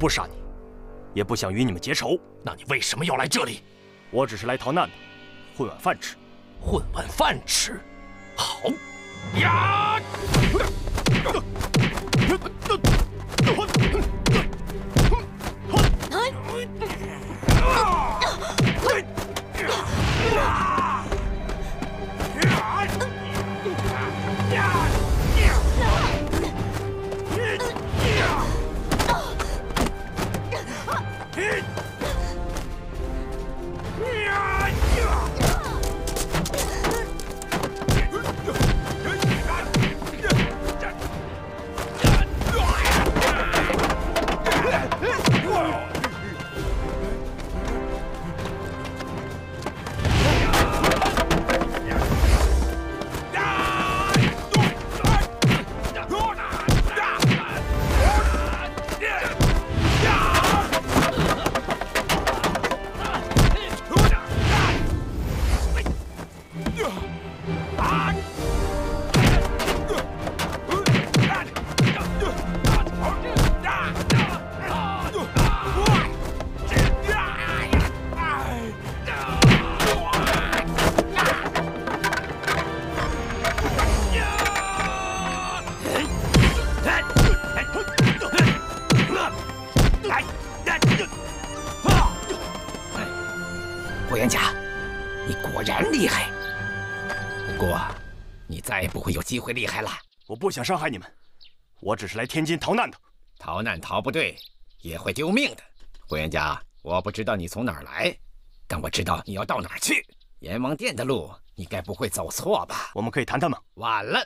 不杀你，也不想与你们结仇。那你为什么要来这里？我只是来逃难的，混碗饭吃。混碗饭吃，好呀！ 机会厉害了！我不想伤害你们，我只是来天津逃难的。逃难逃不对，也会丢命的。霍元甲，我不知道你从哪儿来，但我知道你要到哪儿去。阎王殿的路，你该不会走错吧？我们可以谈谈吗？晚了，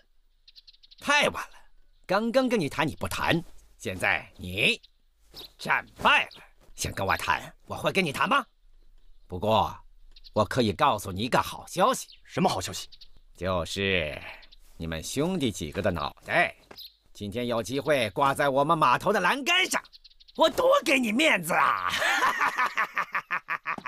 太晚了。刚刚跟你谈你不谈，现在你战败了，想跟我谈，我会跟你谈吗？不过，我可以告诉你一个好消息。什么好消息？就是 你们兄弟几个的脑袋，今天有机会挂在我们码头的栏杆上，我多给你面子啊！呀！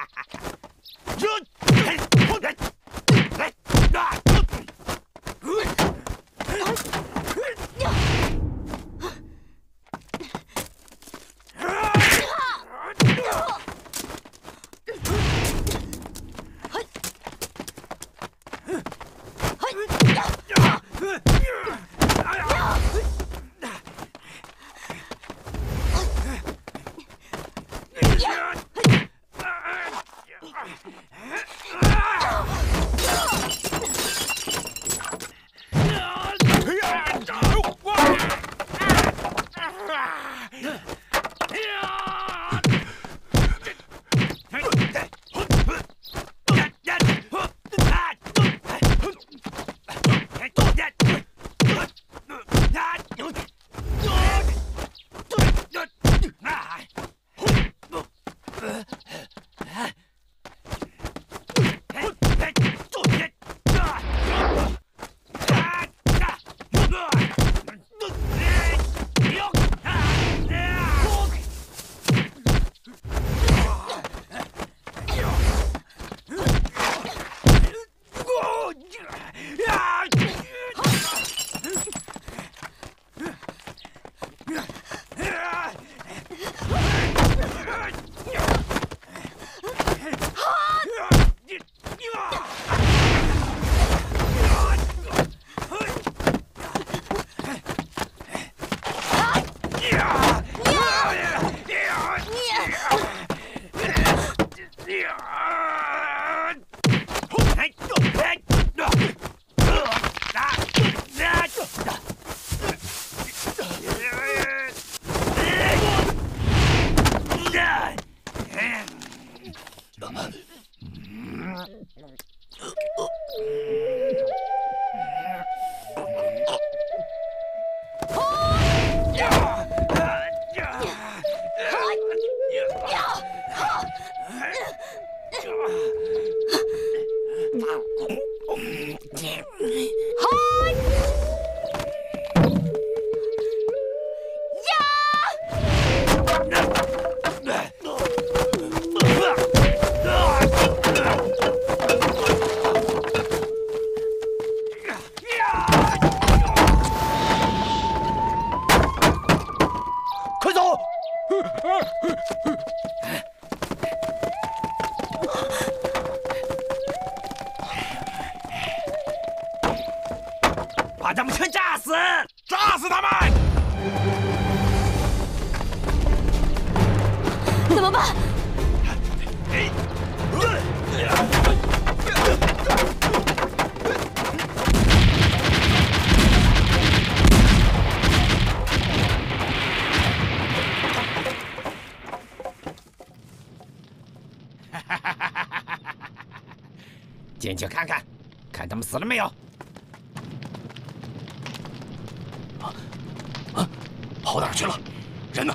进去看看，看他们死了没有？啊啊！跑哪儿去了？人呢？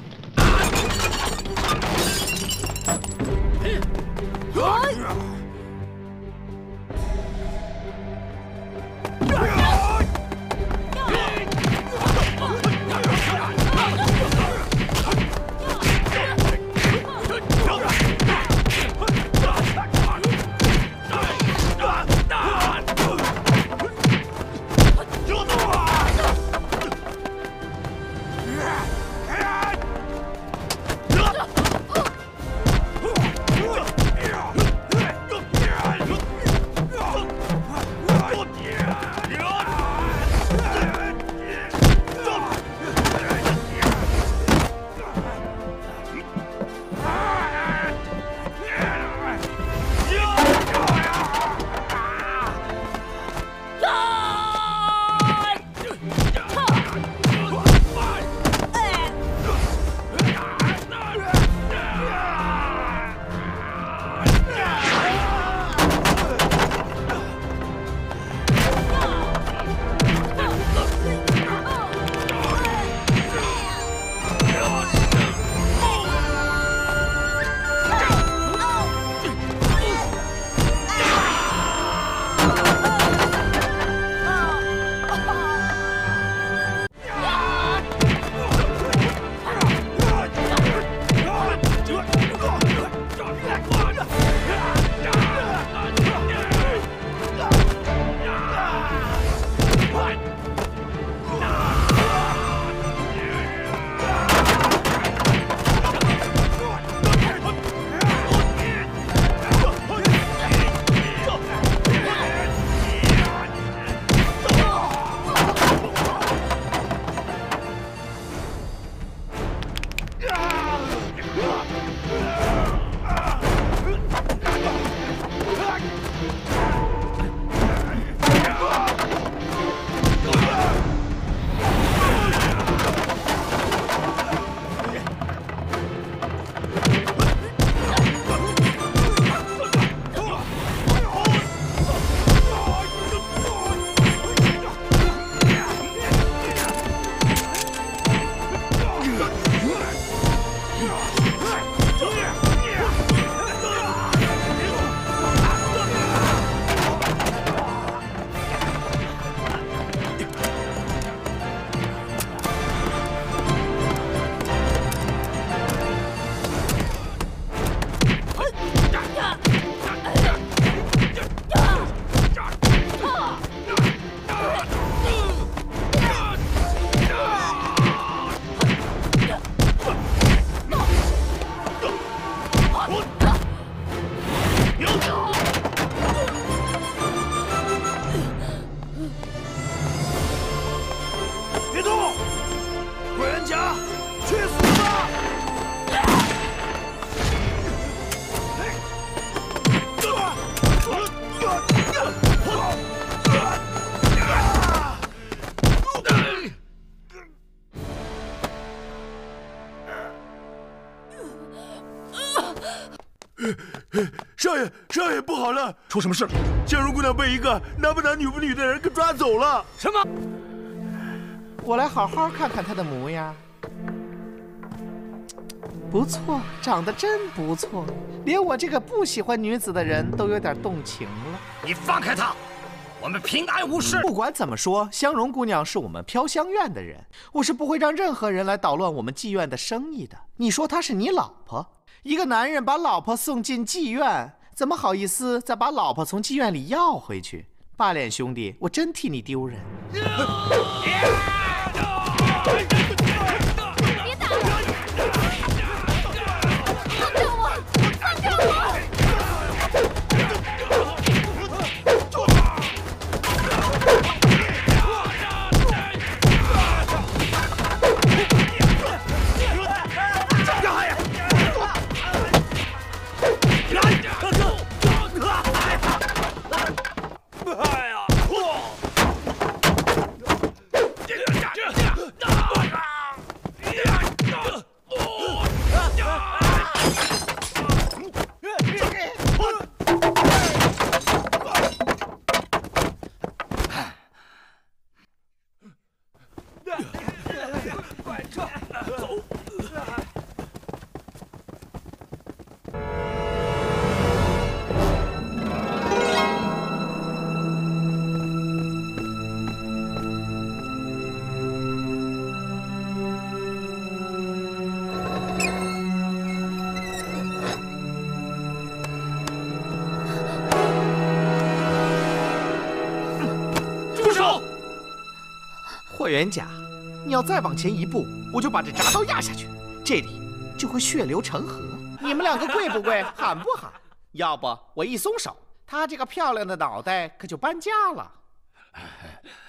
少爷，不好了！出什么事了？香茹姑娘被一个男不男女不女的人给抓走了。什么？我来好好看看她的模样。不错，长得真不错，连我这个不喜欢女子的人都有点动情了。你放开她，我们平安无事。不管怎么说，香茹姑娘是我们飘香院的人，我是不会让任何人来捣乱我们妓院的生意的。你说她是你老婆？ 一个男人把老婆送进妓院，怎么好意思再把老婆从妓院里要回去？八脸兄弟，我真替你丢人！别打！放掉我！放掉我！ 啊！元甲，你要再往前一步，我就把这铡刀压下去，这里就会血流成河。你们两个跪不跪，喊不喊？要不我一松手，他这个漂亮的脑袋可就搬家了。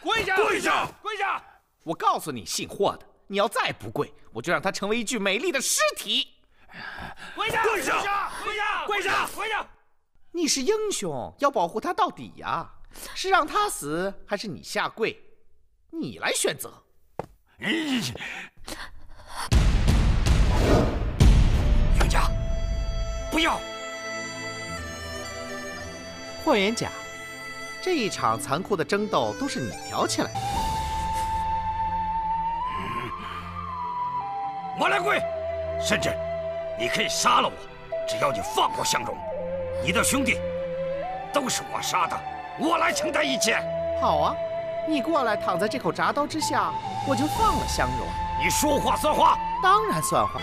跪下！跪下！跪下！我告诉你，姓霍的，你要再不跪，我就让他成为一具美丽的尸体。跪下！跪下！跪下！跪下！跪下！你是英雄，要保护他到底呀！是让他死，还是你下跪？你来选择。 元甲，不要！霍元甲，这一场残酷的争斗都是你挑起来的。我来跪，甚至你可以杀了我，只要你放过相荣，你的兄弟都是我杀的，我来承担一切。好啊。 你过来，躺在这口铡刀之下，我就放了相容。你说话算话？当然算话。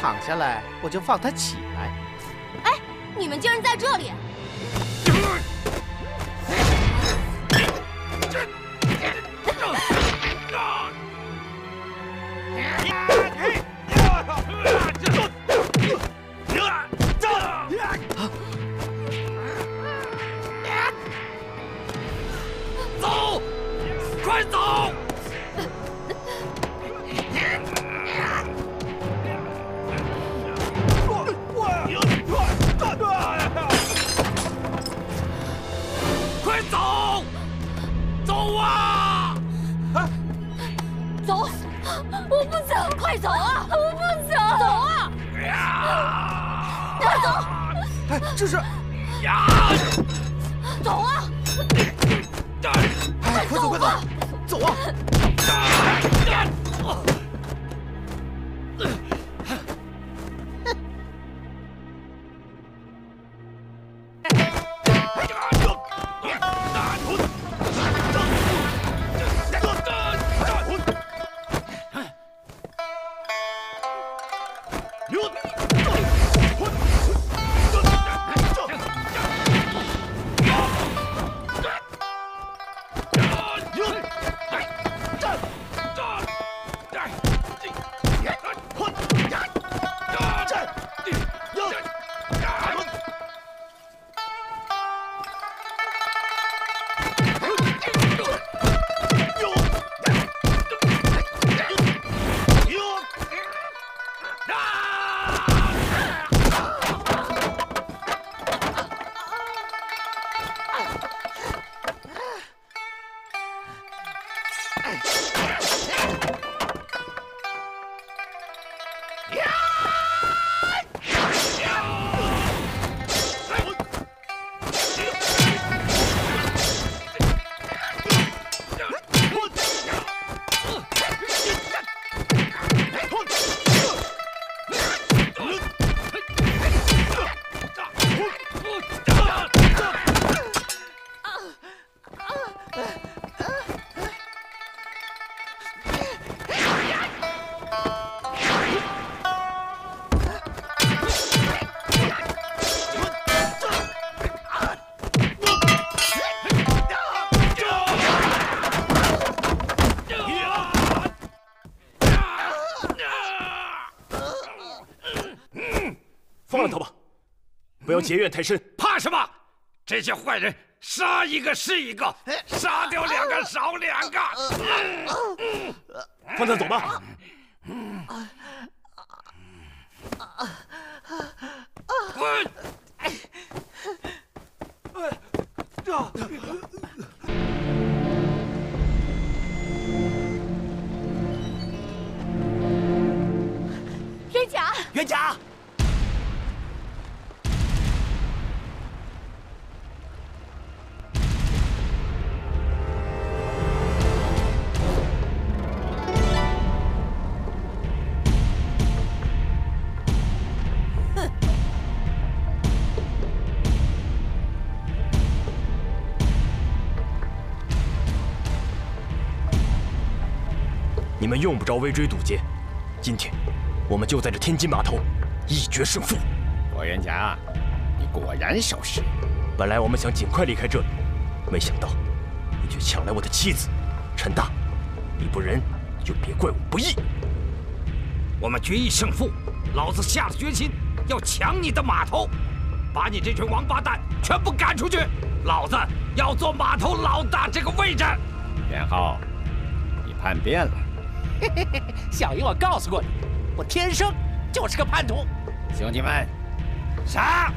躺下来，我就放他起来。哎，你们竟然在这里！走，快走！ 快走啊！我不走，走啊！快走！哎，这是呀！走啊！哎，快走，快走，走啊！不要结怨太深，怕什么？这些坏人，杀一个是一个，杀掉两个少两个。放他走吧。滚！元甲，元甲。们用不着围追堵截。今天，我们就在这天津码头一决胜负。霍元甲，你果然守时。本来我们想尽快离开这里，没想到你却抢来我的妻子，陈大，你不仁，就别怪我不义。我们决一胜负，老子下了决心要抢你的码头，把你这群王八蛋全部赶出去。老子要做码头老大这个位置。元昊，你叛变了。嘿嘿嘿，小姨，我告诉过你，我天生就是个叛徒。兄弟们，杀！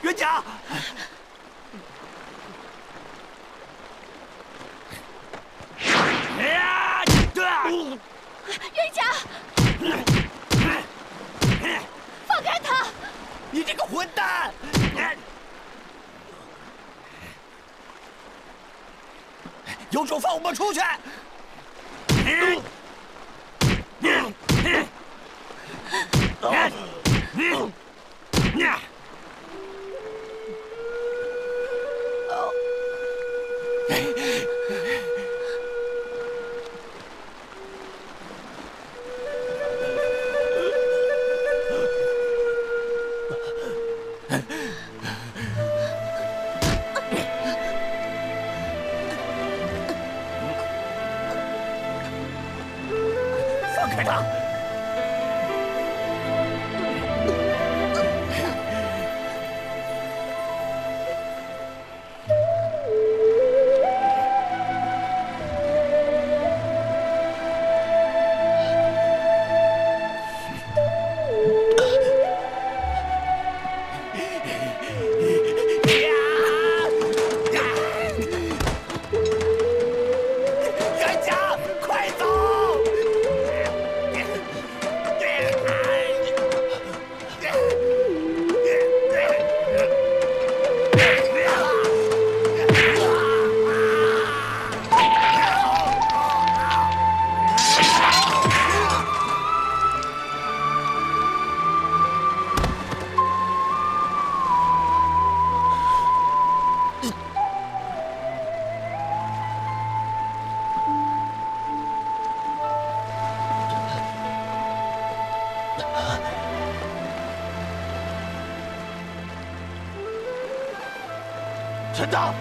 元甲。云甲，放开他！你这个混蛋！ 有种放我们出去！陈导，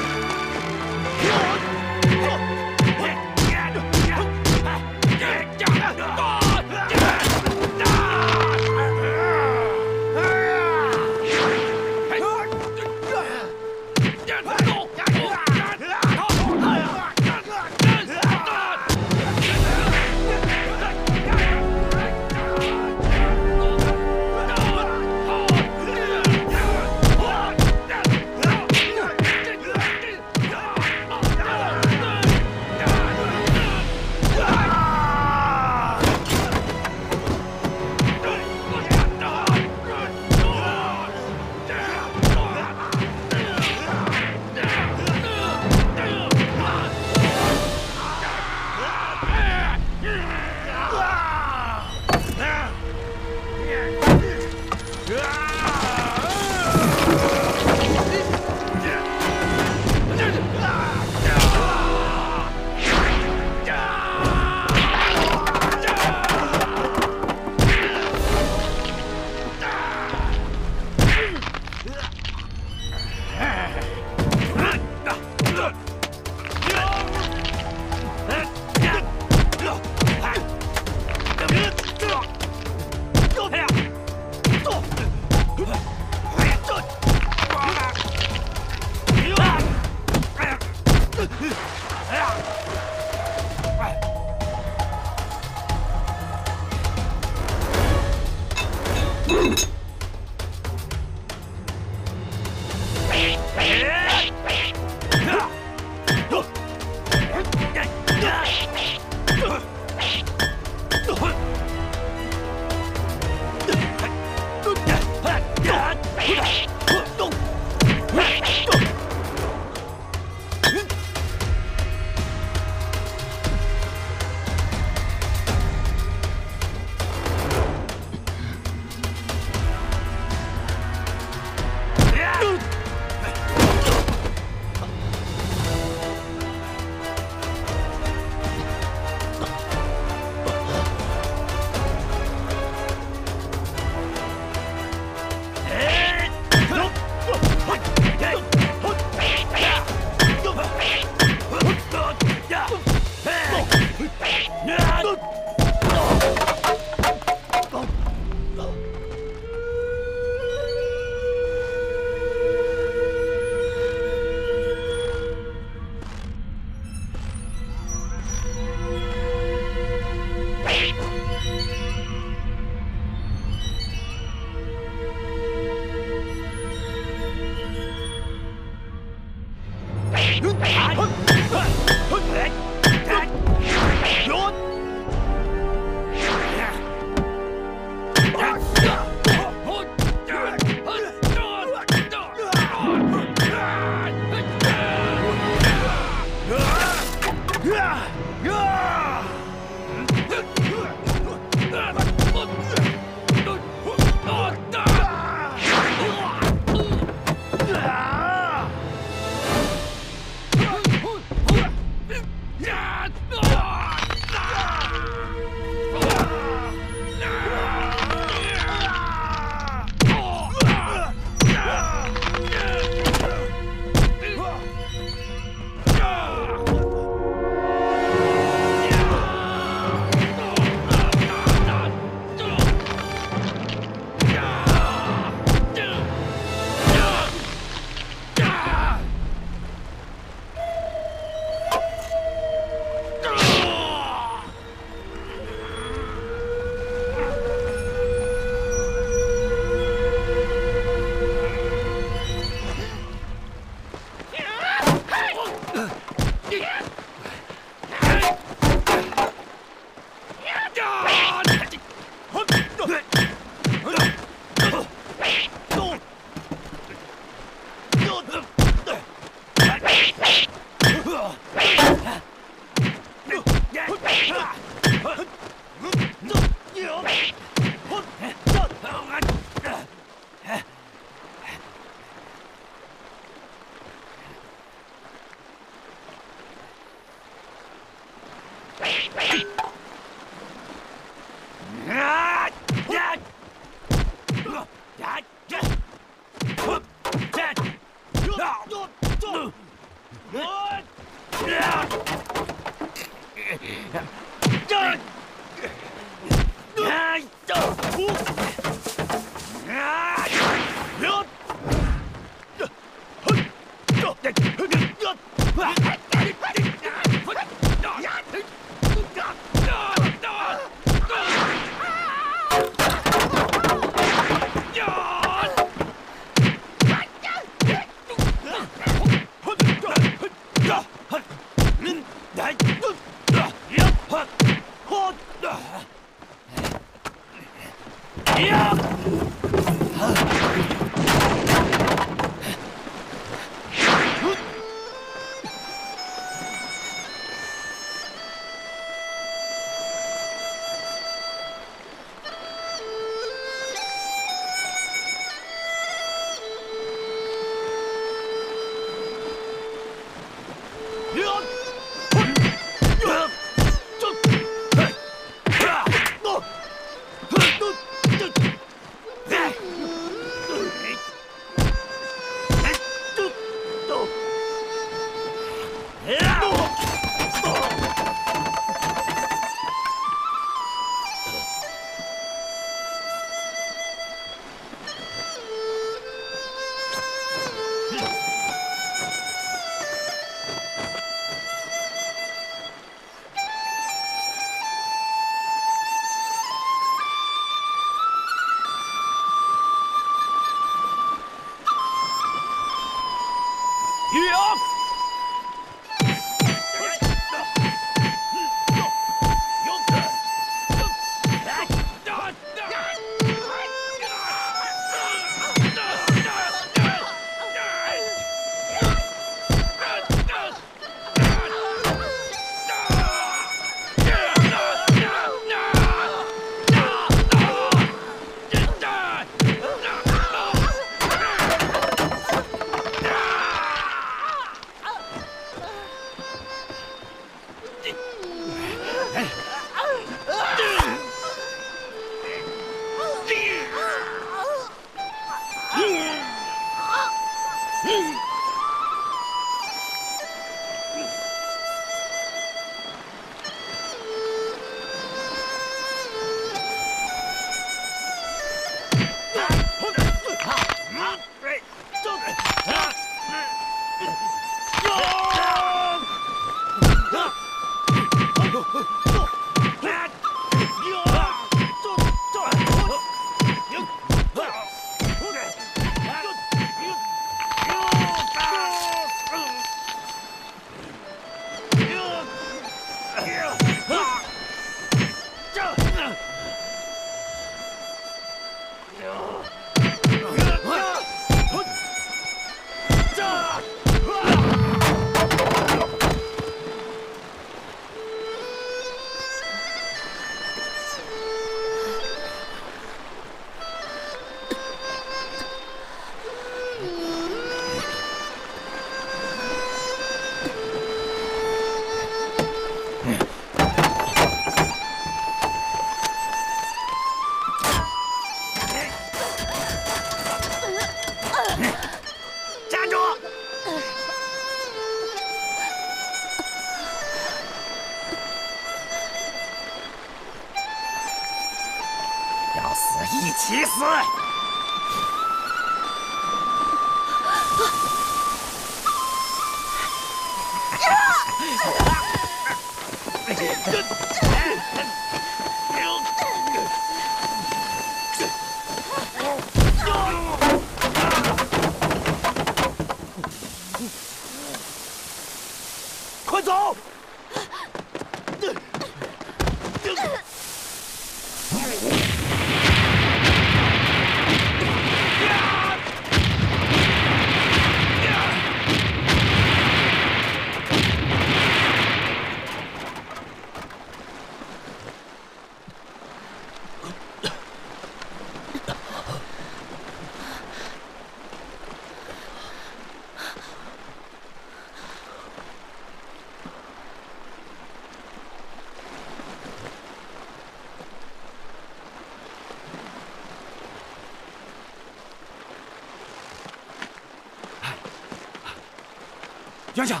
杨家，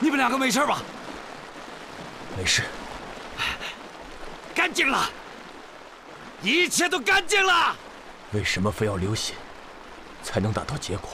你们两个没事吧？没事，干净了，一切都干净了。为什么非要流血才能达到结果？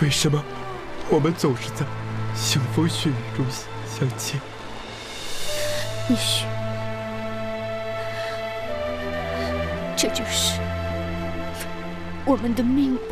为什么我们总是在腥风血雨中相见？也许，这就是我们的命吧。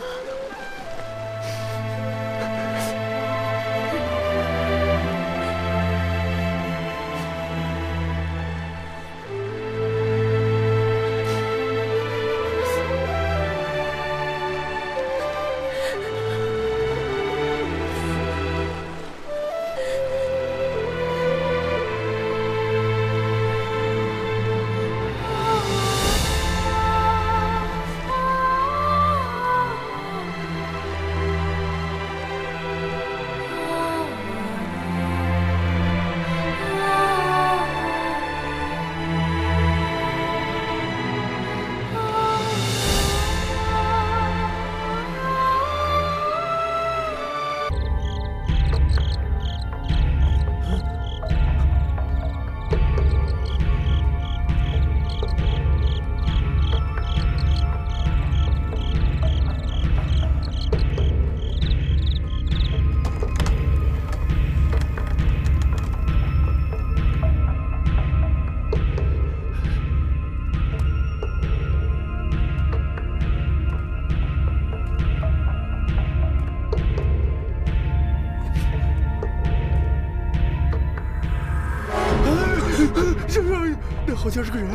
那好像是个人，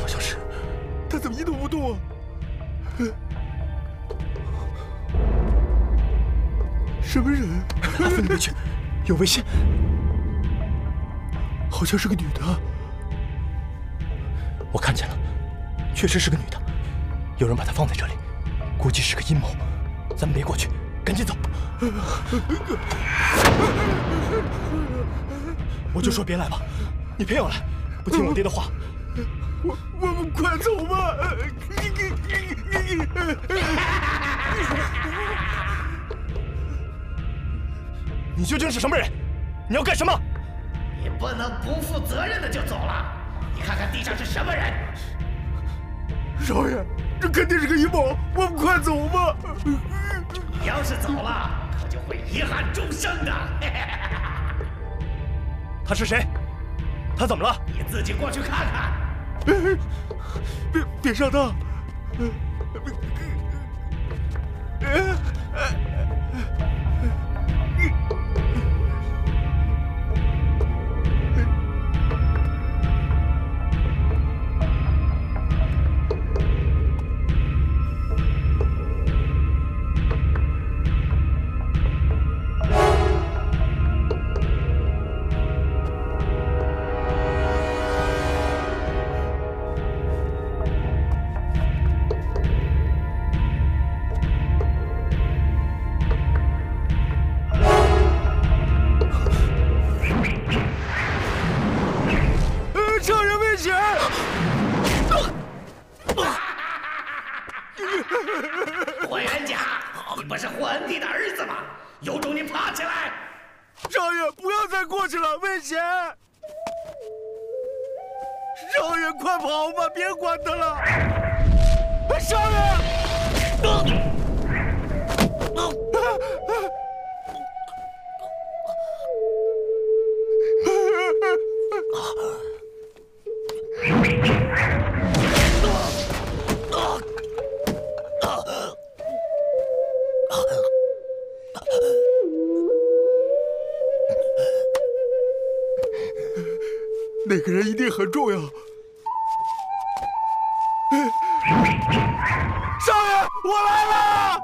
好像是。他怎么一动不动啊？什么人？阿飞，回去，有危险。好像是个女的，我看见了，确实是个女的。有人把她放在这里，估计是个阴谋。咱们别过去，赶紧走。 我就说别来吧，你偏要来，不听我爹的话。我们快走吧！你究竟是什么人？你要干什么？你不能不负责任的就走了。你看看地上是什么人？少爷，这肯定是个阴谋，我们快走吧！你要是走了。 就会遗憾终生的。他是谁？他怎么了？你自己过去看看。别上当！那个人一定很重要，少爷，我来了！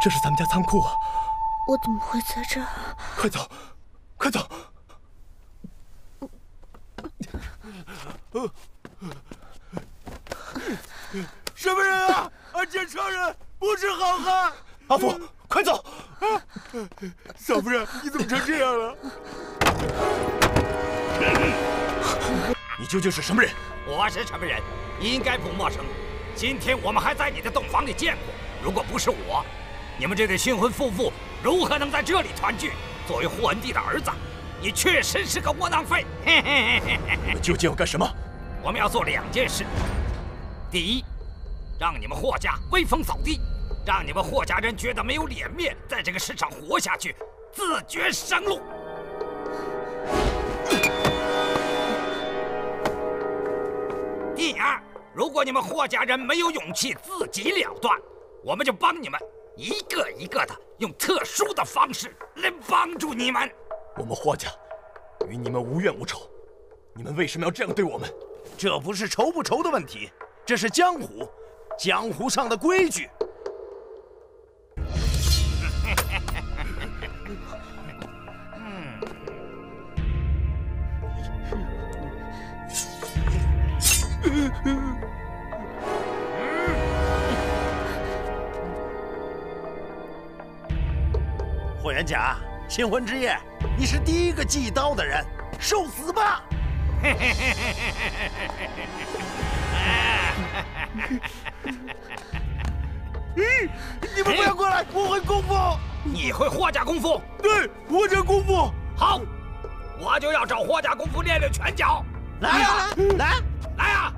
这是咱们家仓库啊！我怎么会在这儿？快走，快走！什么人啊？检查人，不是好汉！阿福，快走！小夫人，你怎么成这样了？你究竟是什么人？我是什么人？你应该不陌生。今天我们还在你的洞房里见过。如果不是我…… 你们这对新婚夫妇如何能在这里团聚？作为霍恩帝的儿子，你确实是个窝囊废。你们究竟要干什么？我们要做两件事：第一，让你们霍家威风扫地，让你们霍家人觉得没有脸面在这个世上活下去，自绝生路。 第二，如果你们霍家人没有勇气自己了断，我们就帮你们一个一个的用特殊的方式来帮助你们。我们霍家与你们无怨无仇，你们为什么要这样对我们？这不是仇不仇的问题，这是江湖，江湖上的规矩。霍元甲，新婚之夜，你是第一个祭刀的人，受死吧！你们不要过来，我会功夫。你会霍家功夫？对，霍家功夫。好，我就要找霍家功夫练练拳脚。来呀，来，来呀！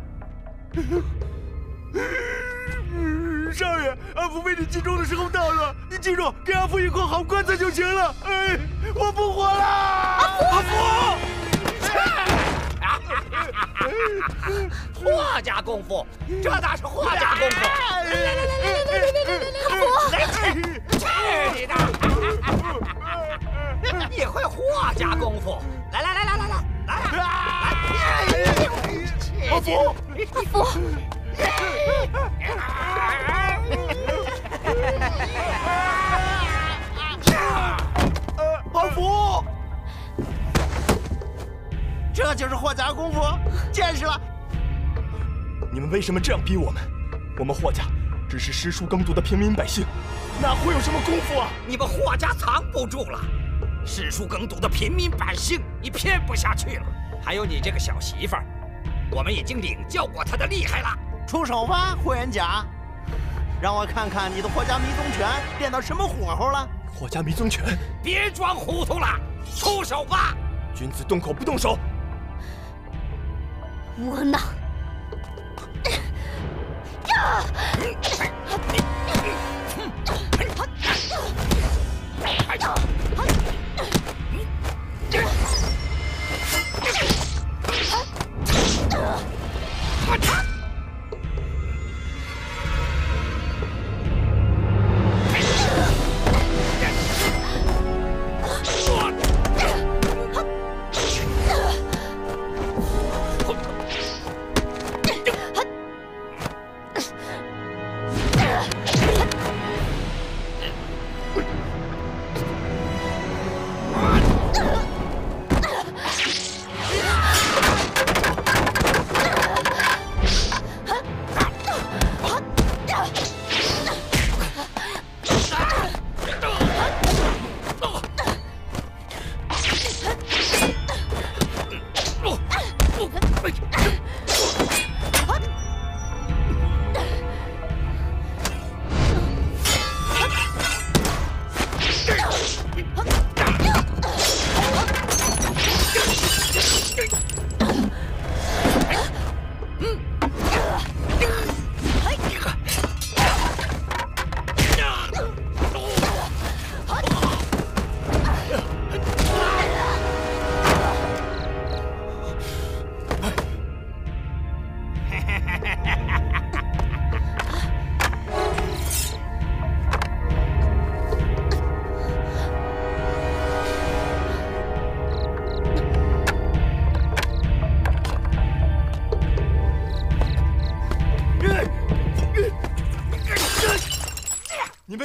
少爷，阿福被你击中的时候到了，你记住给阿福一口好棺材就行了。哎，我不活了！阿福，霍家功夫，这哪是霍家功夫？阿福，去你的！你会霍家功夫？来！阿福。 阿福，阿福，这就是霍家功夫，见识了。你们为什么这样逼我们？我们霍家只是诗书耕读的平民百姓，哪会有什么功夫啊？你们霍家藏不住了，诗书耕读的平民百姓你骗不下去了。还有你这个小媳妇儿。 我们已经领教过他的厉害了，出手吧，霍元甲，让我看看你的霍家迷踪拳练到什么火候了。霍家迷踪拳，别装糊涂了，出手吧！君子动口不动手。窝囊！呀！哎呀！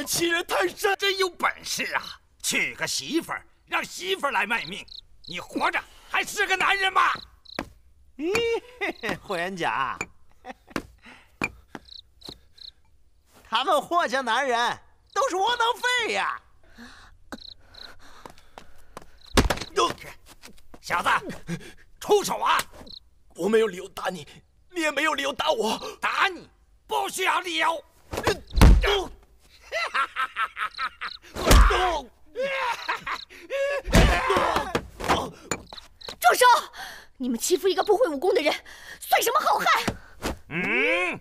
欺人太甚！真有本事啊，娶个媳妇儿，让媳妇儿来卖命，你活着还是个男人吗？嗯，霍元甲，他们霍家男人都是窝囊废呀！小子，出手啊！我没有理由打你，你也没有理由打我。打你不需要理由。哈哈哈哈哈！你们欺负一个不会武功的人，算什么好汉？嗯。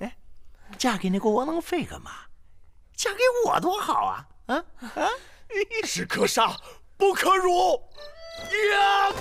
哎，嫁给那个窝囊废干嘛？嫁给我多好啊！啊！士可杀，不可辱。呀！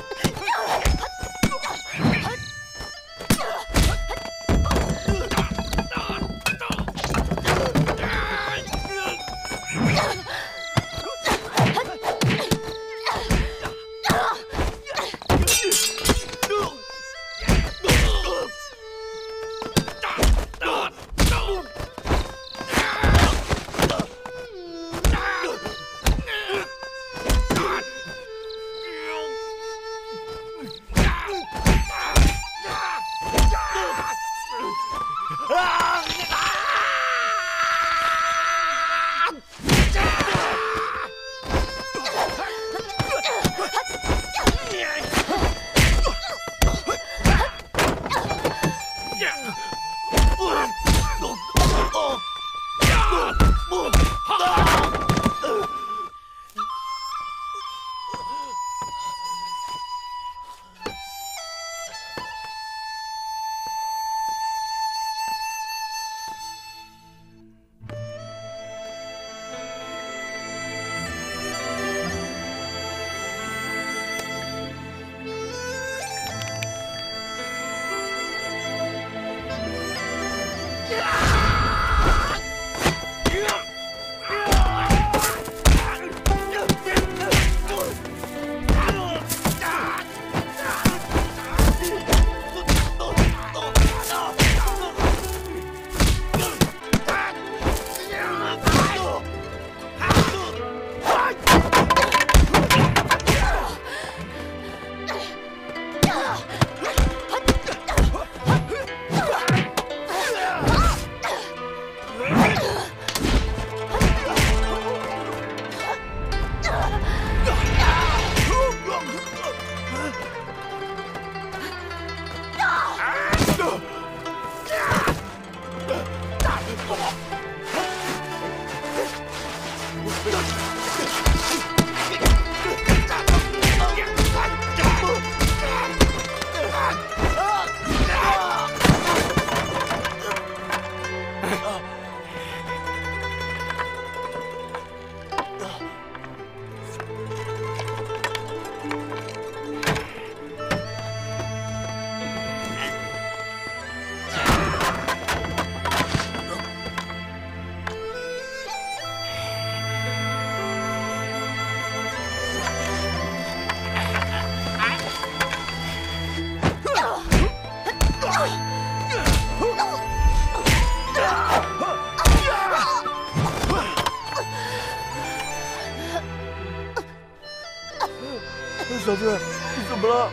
小子，你怎么了？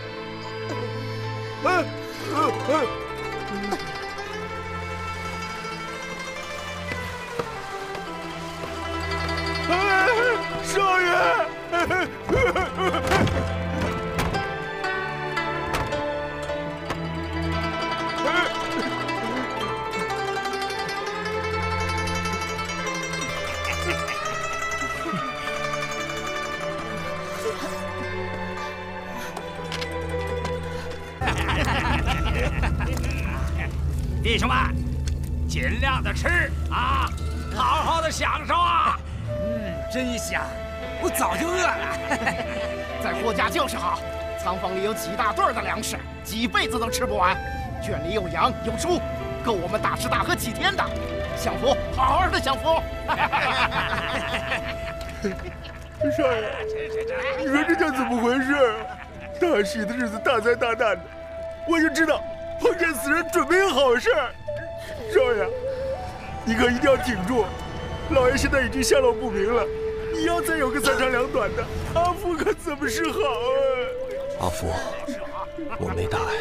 哎！少爷！弟兄们，尽量的吃啊，好好的享受啊！真香，我早就饿了。在霍家就是好，仓房里有几大对儿的粮食，几辈子都吃不完。圈里有羊有猪，够我们大吃大喝几天的。享福，好好的享福。少爷，你说这叫怎么回事？大喜的日子大灾大难的，我就知道。碰见死人准没有好事，少爷，你可一定要挺住！老爷现在已经下落不明了，你要再有个三长两短的，阿福可怎么是好啊？阿福，我没大碍，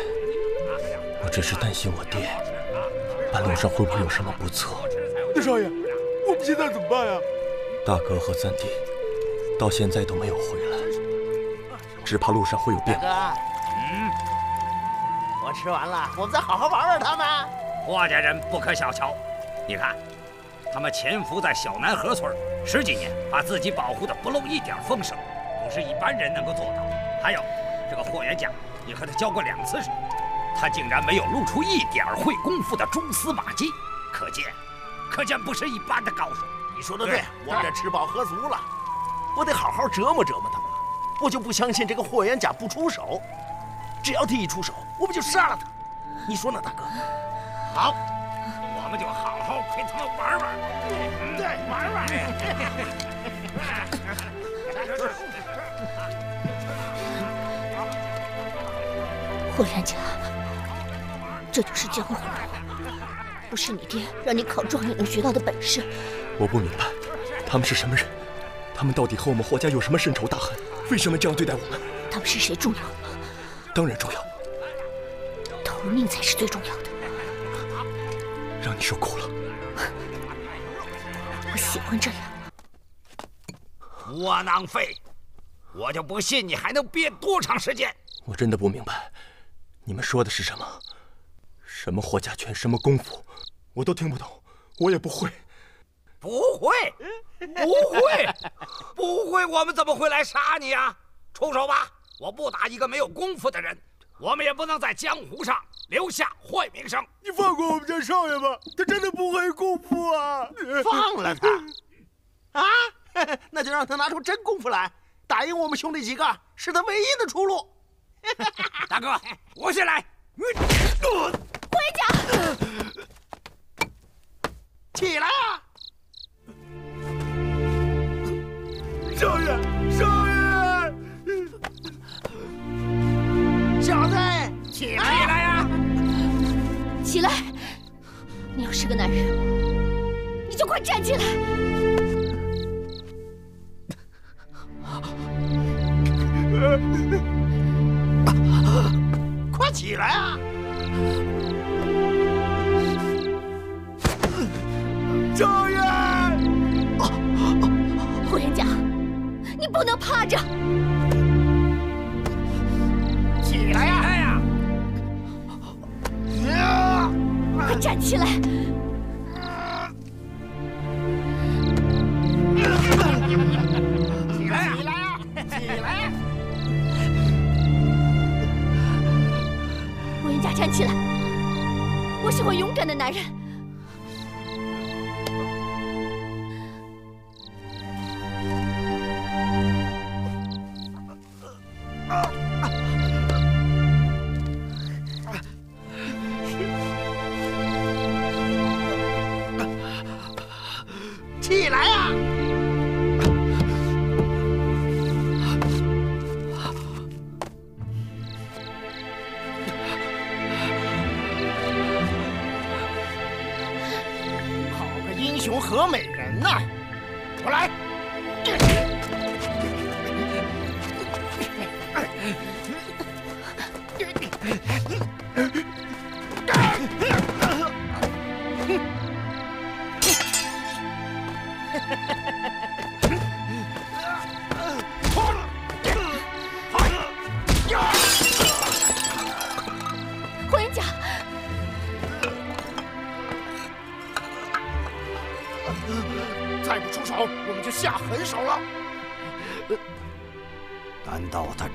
我只是担心我爹，半路上会不会有什么不测？那少爷，我们现在怎么办呀？大哥和三弟到现在都没有回来，只怕路上会有变故。我吃完了，我们再好好玩玩他们。霍家人不可小瞧，你看，他们潜伏在小南河村10几年，把自己保护的不露一点风声，不是一般人能够做到的。还有，这个霍元甲，你和他交过2次手，他竟然没有露出一点会功夫的蛛丝马迹，可见不是一般的高手。你说的对，我们这吃饱喝足了，我得好好折磨折磨他们了。我就不相信这个霍元甲不出手，只要他一出手，我们就杀了他。你说呢，大哥？好，我们就好好陪他们玩玩。对，玩玩。霍元甲，这就是江湖了，不是你爹让你考状元能学到的本事。我不明白，他们是什么人？他们到底和我们霍家有什么深仇大恨？为什么这样对待我们？他们是谁重要吗？当然重要，头命才是最重要的。让你受苦了，我喜欢这样。窝囊废，我就不信你还能憋多长时间！我真的不明白，你们说的是什么？什么霍家拳，什么功夫，我都听不懂，我也不会。不会，我们怎么会来杀你呀？出手吧！我不打一个没有功夫的人，我们也不能在江湖上留下坏名声。你放过我们家少爷吧，他真的不会功夫啊！放了他！啊，那就让他拿出真功夫来，打赢我们兄弟几个是他唯一的出路。大哥，我先来。回家，起来啊！少爷！小子，起来呀！起来！你要是个男人，你就快站起来！快起来啊！少爷！霍元甲。你不能趴着！起来呀！快站起来！起来呀！起来呀！起来呀！霍元甲，站起来！我喜欢勇敢的男人。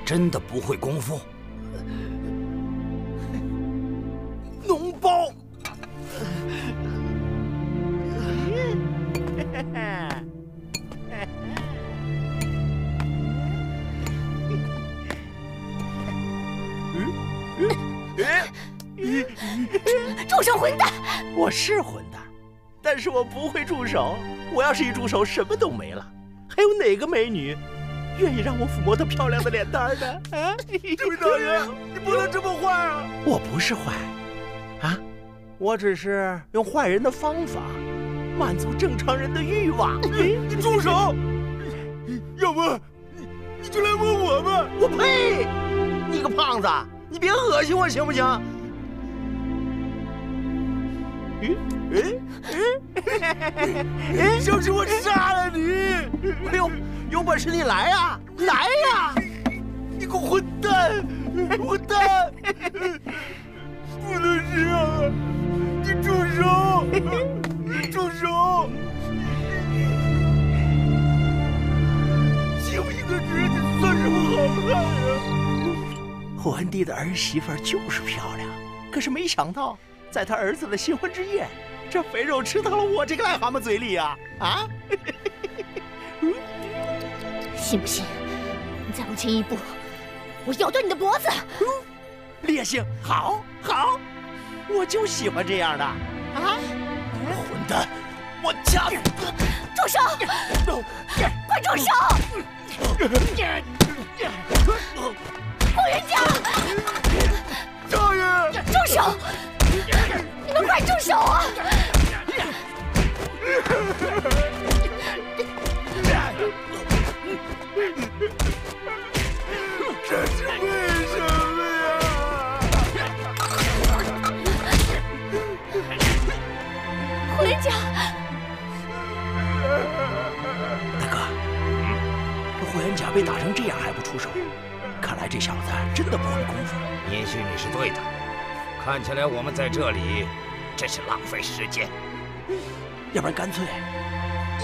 真的不会功夫，脓包！住手，混蛋！我是混蛋，但是我不会住手。我要是一住手，什么都没了。还有哪个美女？愿意让我抚摸她漂亮的脸蛋儿的啊！这位大爷，你不能这么坏啊！我不是坏，啊，我只是用坏人的方法满足正常人的欲望。你住手！要不你就来摸我吧！我呸！你个胖子，你别恶心我行不行？要是我杀了你！哎呦！有本事你来呀，来呀！你个混蛋，混蛋！不能这样啊！你住手！住手！武文帝的儿媳妇就是漂亮，可是没想到，在他儿子的新婚之夜，这肥肉吃到了我这个癞蛤蟆嘴里呀！啊！信不信？你再往前一步，我咬断你的脖子！烈性，好，好，我就喜欢这样的！啊！混蛋，我掐死你！住手！快住手！ 顾元甲，少爷，住手！你们快住手啊！这是为什么呀？顾元甲，大哥，这霍元甲被打成这样还不出手？ 看来这小子真的不会功夫。也许你是对的。看起来我们在这里真是浪费时间，要不然干脆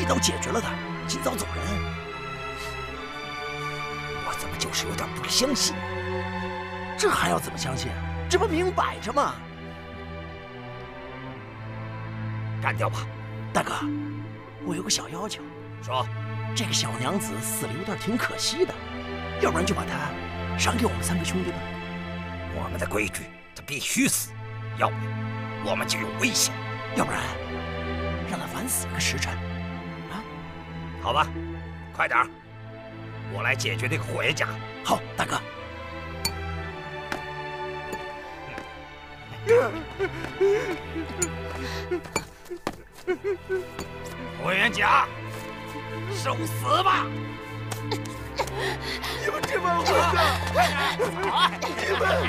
一刀解决了他，尽早走人。我怎么就是有点不相信？这还要怎么相信？这不明摆着吗？干掉吧，大哥！我有个小要求。说，这个小娘子死了有点挺可惜的，要不然就把她 赏给我们三个兄弟吧。我们的规矩，他必须死，要不我们就有危险，要不然让他晚死一个时辰。啊，好吧，快点儿，我来解决那个火焰甲。好，大哥。火焰甲，受死吧！ 你们这帮混蛋！你们这帮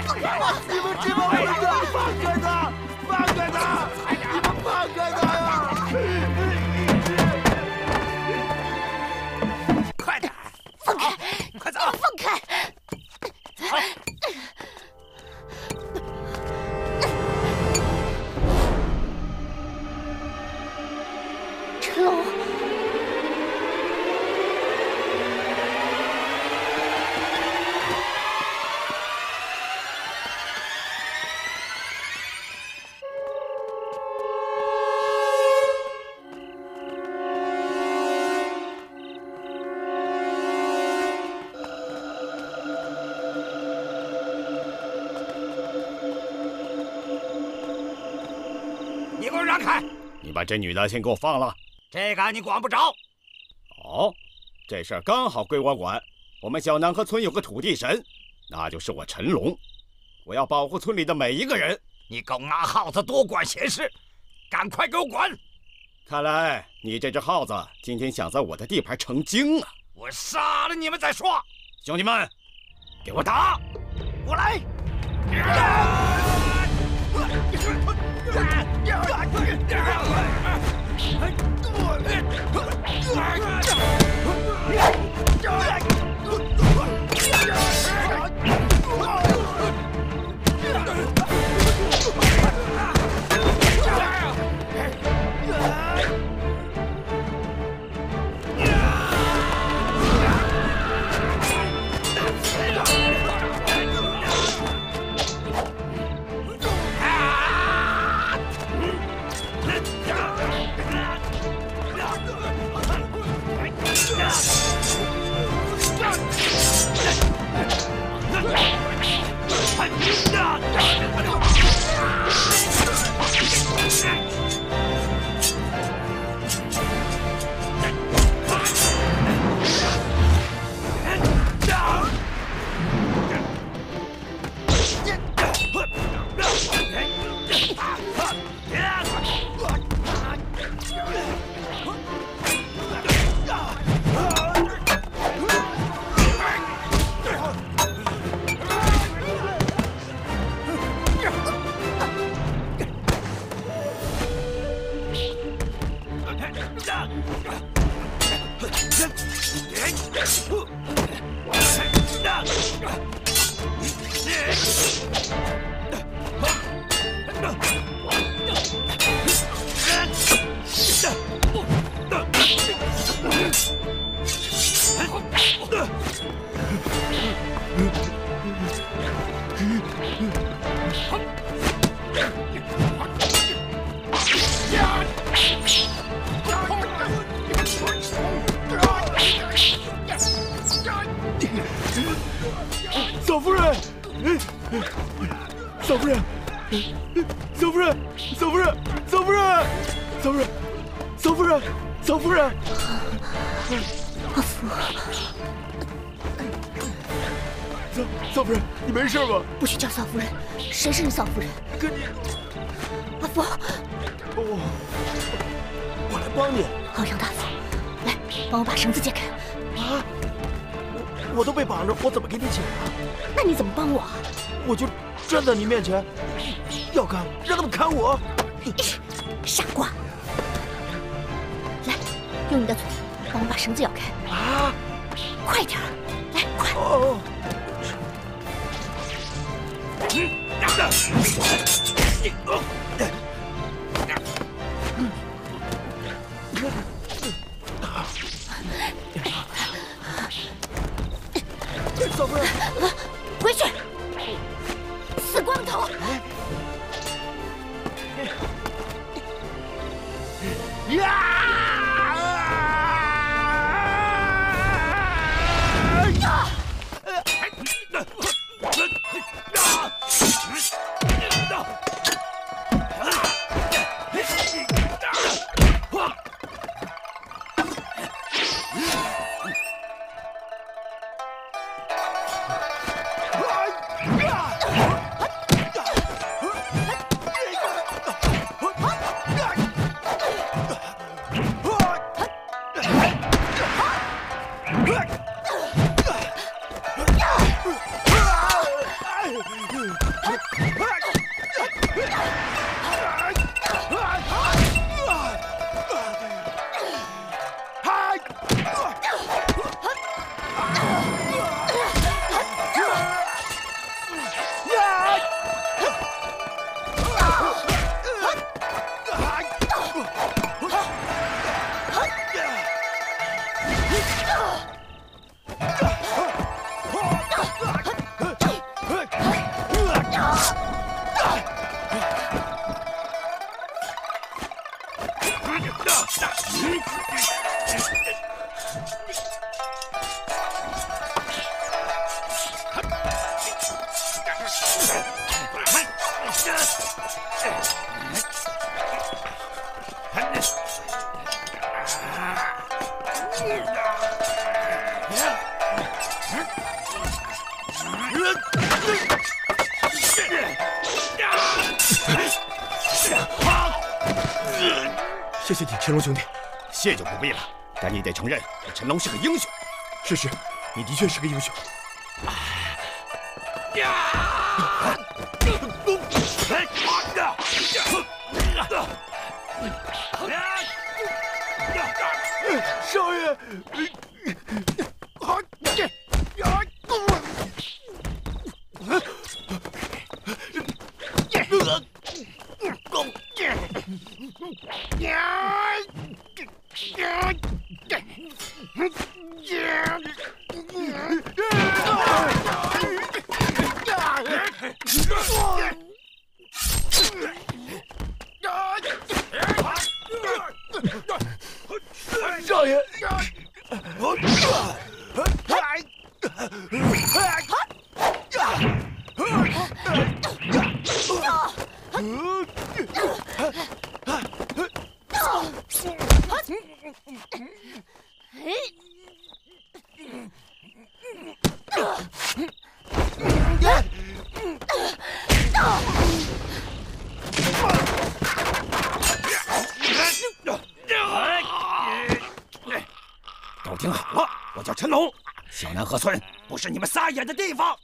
混蛋！放开他！放开他！你们放开他呀！快点！放开！快走！放开！成龙。 把这女的先给我放了，这个你管不着。哦，这事儿刚好归我管。我们小南河村有个土地神，那就是我陈龙。我要保护村里的每一个人。你狗拿耗子多管闲事，赶快给我滚！看来你这只耗子今天想在我的地盘成精啊！我杀了你们再说。兄弟们，给我打！我来。嫂夫人，嫂夫人，嫂夫人，嫂夫人，嫂夫人，嫂夫人，嫂夫人，阿福，嫂夫人，你没事吧？不许叫嫂夫人，谁是你嫂夫人？跟你，阿福，我来帮你。欧阳大夫，来，帮我把绳子解开。啊！我都被绑着，我怎么给你解啊？那你怎么帮我啊？我就站在你面前，要砍，让他们砍我！傻瓜！来，用你的嘴帮我把绳子咬开。啊！快点，来，快！哦。嫂夫人，回去！死光头！谢谢你，乾隆兄弟，谢就不必了，但你得承认，我乾隆是个英雄。是，你的确是个英雄。少爷，都听好了，我叫陈龙，小南河村不是你们撒野的地方。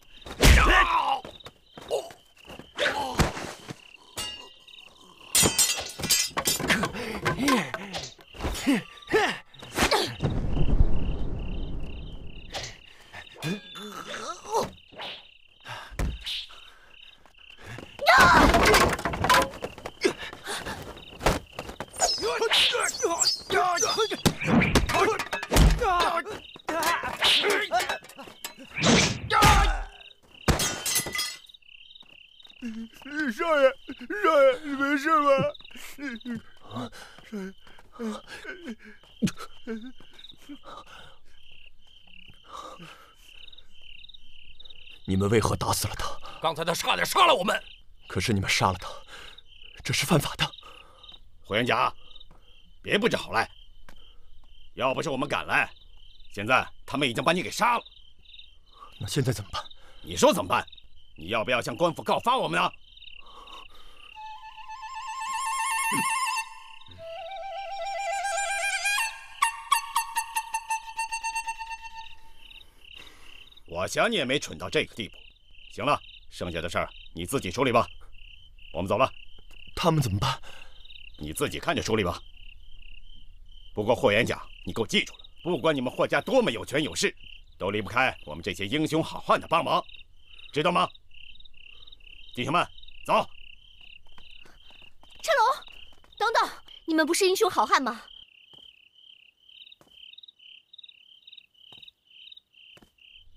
少爷，你没事吧？少爷，你们为何打死了他？刚才他差点杀了我们。可是你们杀了他，这是犯法的。霍元甲，别不知好赖。要不是我们赶来，现在他们已经把你给杀了。那现在怎么办？你说怎么办？你要不要向官府告发我们呢？ 我想你也没蠢到这个地步。行了，剩下的事儿你自己处理吧。我们走了。他们怎么办？你自己看着处理吧。不过霍元甲，你给我记住了，不管你们霍家多么有权有势，都离不开我们这些英雄好汉的帮忙，知道吗？弟兄们，走。车龙，等等，你们不是英雄好汉吗？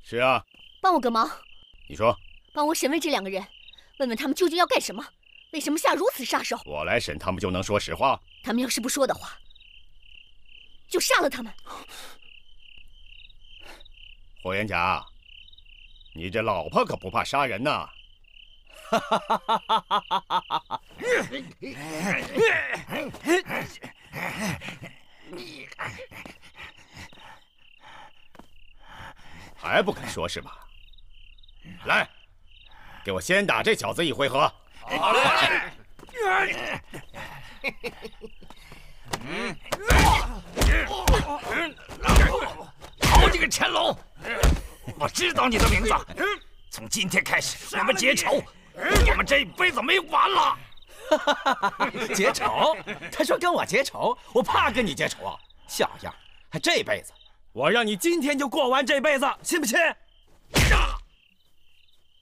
是啊，帮我个忙。你说，帮我审问这两个人，问问他们究竟要干什么，为什么下如此杀手？我来审他们就能说实话？他们要是不说的话，就杀了他们。霍元甲，你这老婆可不怕杀人呐！哈哈哈哈哈哈哈哈！还不肯说是吧？来，给我先打这小子一回合。好嘞！好你个陈龙！我知道你的名字。从今天开始，我们结仇，我们这一辈子没完了。结仇？他说跟我结仇，我怕跟你结仇啊！小样，还这辈子。 我让你今天就过完这辈子，信不信？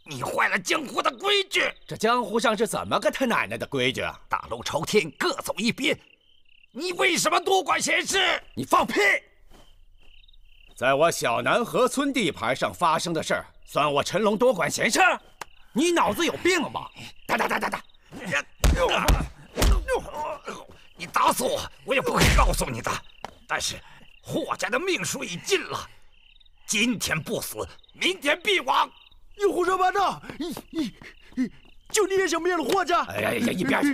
你坏了江湖的规矩。这江湖上是怎么个他奶奶的规矩啊？大路朝天，各走一边。你为什么多管闲事？你放屁！在我小南河村地盘上发生的事儿，算我陈龙多管闲事？你脑子有病吧？打！你打死我，我也不会告诉你的。但是。 霍家的命数已尽了，今天不死，明天必亡。你胡说八道！你就你也想灭了霍家？哎呀，一边去！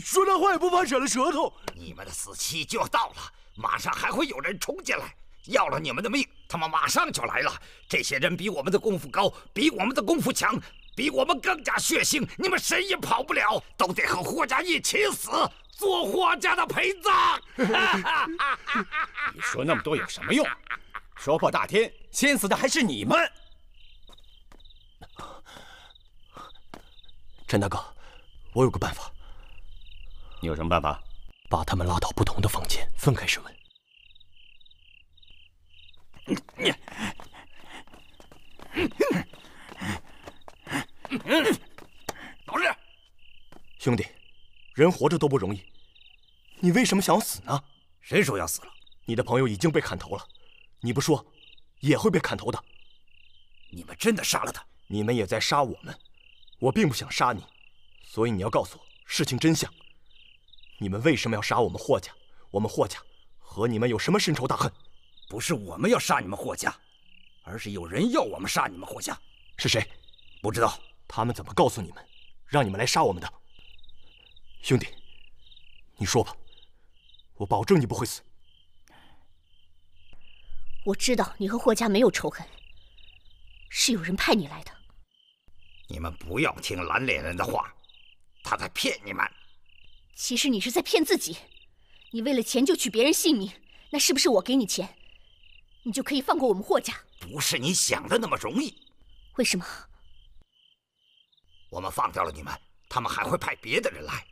说那话也不怕扯了舌头。你们的死期就要到了，马上还会有人冲进来，要了你们的命，他们马上就来了。这些人比我们的功夫高，比我们的功夫强，比我们更加血腥，你们谁也跑不了，都得和霍家一起死。 做霍家的陪葬！你说那么多有什么用？说破大天，先死的还是你们。陈大哥，我有个办法。你有什么办法？把他们拉到不同的房间，分开审问。老实，兄弟。 人活着都不容易，你为什么想要死呢？谁说要死了？你的朋友已经被砍头了，你不说，也会被砍头的。你们真的杀了他？你们也在杀我们。我并不想杀你，所以你要告诉我事情真相。你们为什么要杀我们霍家？我们霍家和你们有什么深仇大恨？不是我们要杀你们霍家，而是有人要我们杀你们霍家。是谁？不知道。他们怎么告诉你们，让你们来杀我们的？ 兄弟，你说吧，我保证你不会死。我知道你和霍家没有仇恨，是有人派你来的。你们不要听蓝脸人的话，他在骗你们。其实你是在骗自己，你为了钱就取别人性命，那是不是我给你钱，你就可以放过我们霍家？不是你想的那么容易。为什么？我们放掉了你们，他们还会派别的人来。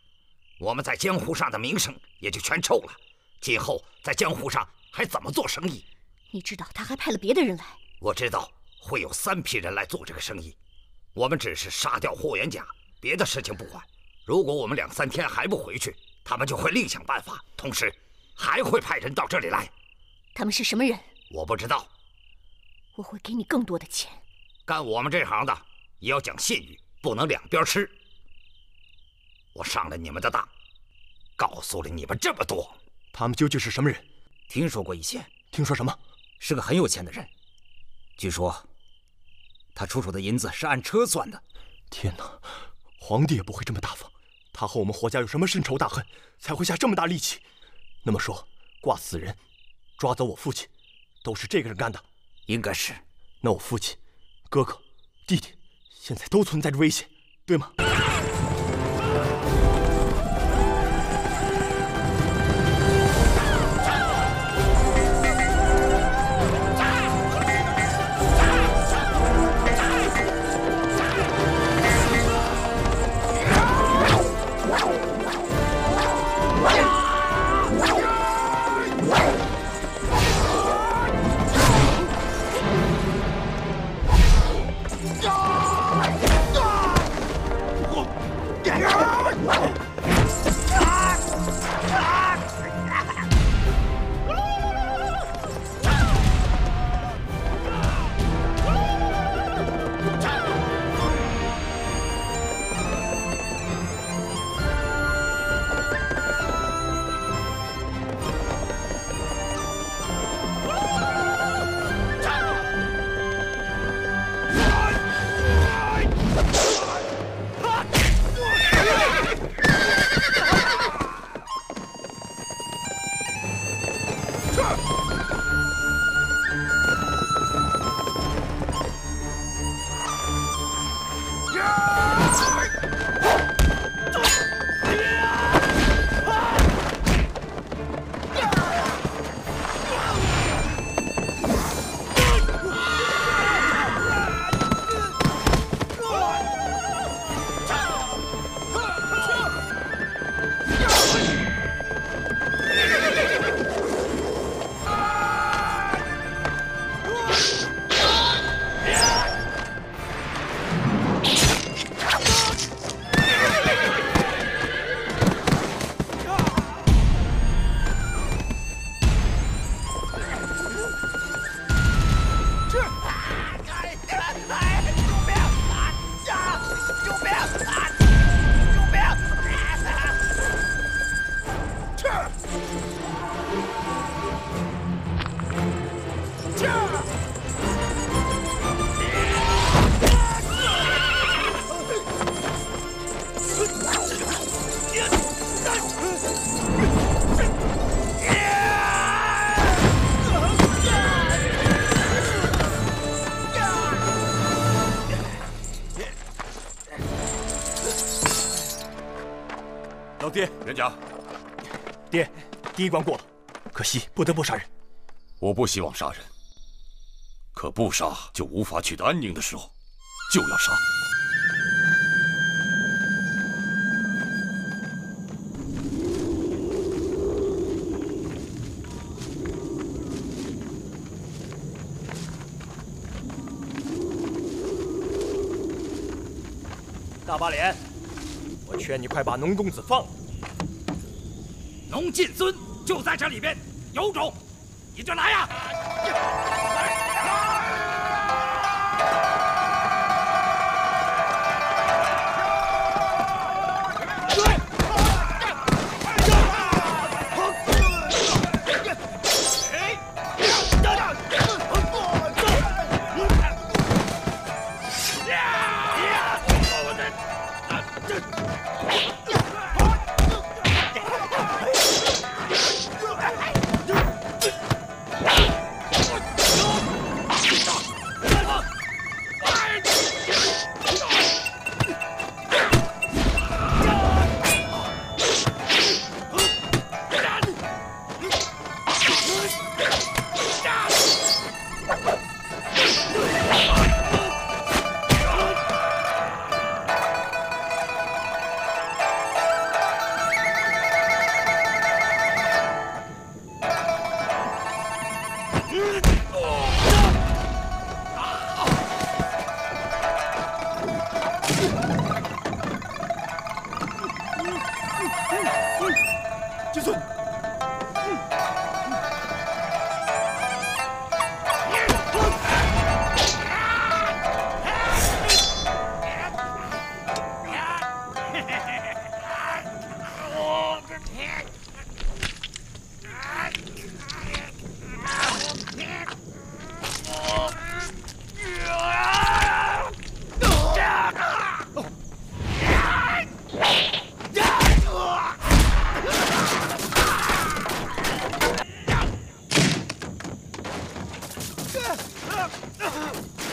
我们在江湖上的名声也就全臭了，今后在江湖上还怎么做生意？你知道他还派了别的人来。我知道会有3批人来做这个生意，我们只是杀掉霍元甲，别的事情不管。如果我们2、3天还不回去，他们就会另想办法，同时还会派人到这里来。他们是什么人？我不知道。我会给你更多的钱。干我们这行的也要讲信誉，不能两边吃。 我上了你们的当，告诉了你们这么多。他们究竟是什么人？听说过一些。听说什么？是个很有钱的人，据说他出手的银子是按车算的。天哪，皇帝也不会这么大方。他和我们皇家有什么深仇大恨，才会下这么大力气？那么说，挂死人、抓走我父亲，都是这个人干的？应该是。那我父亲、哥哥、弟弟，现在都存在着危险，对吗？ 人讲，爹，第一关过了，可惜不得不杀人。我不希望杀人，可不杀就无法取得安宁的时候，就要杀。大八脸，我劝你快把农公子放了。 龙晋尊就在这里边，有种，你就来呀！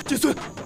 剑孙。